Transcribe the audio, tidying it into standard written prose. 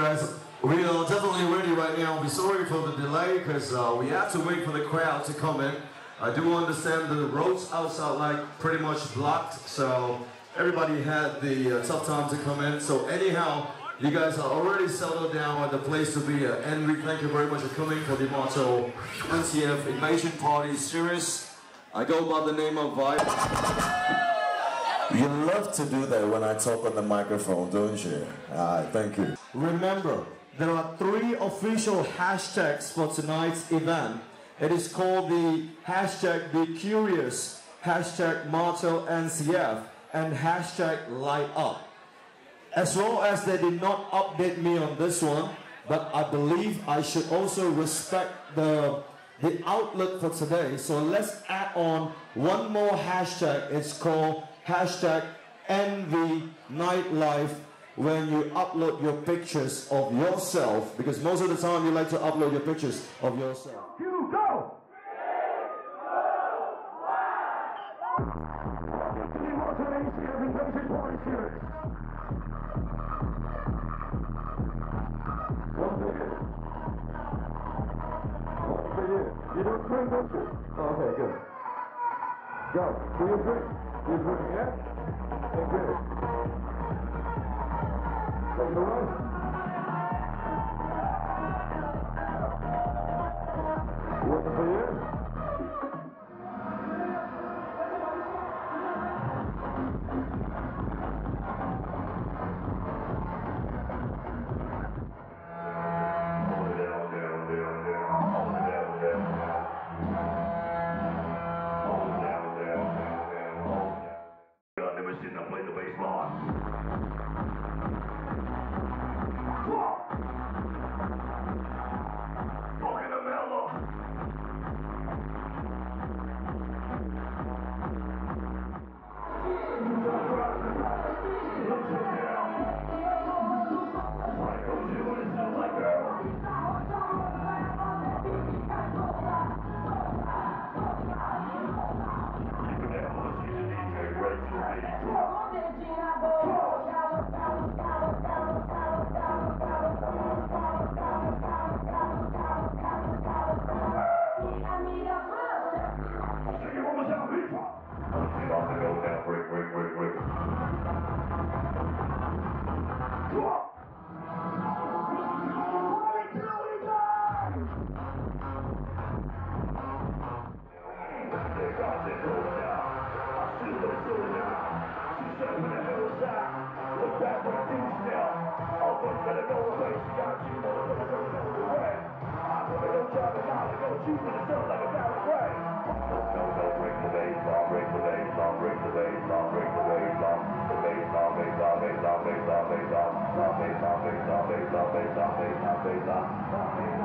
guys, we are definitely ready right now. We'll be sorry for the delay because we have to wait for the crowd to come in. I do understand the roads outside like pretty much blocked, so everybody had the tough time to come in. So anyhow, you guys are already settled down at the place to be at. And we thank you very much for coming for the Martell NCF Invasion Party series. I go by the name of Vibe. You love to do that when I talk on the microphone, don't you? Alright, thank you. Remember, there are three official hashtags for tonight's event. It is called the hashtag Be Curious, hashtag Martell NCF, and hashtag Light Up. As well as they did not update me on this one, but I believe I should also respect the outlook for today. So let's add on one more hashtag. It's called hashtag ENVY Night Life, when you upload your pictures of yourself, because most of the time you like to upload your pictures of yourself. You go! You don't drink, don't you? Oh, okay, good. Go. Do you drink? You doing it yet? Okay, good. Take it away. Working for you? Love,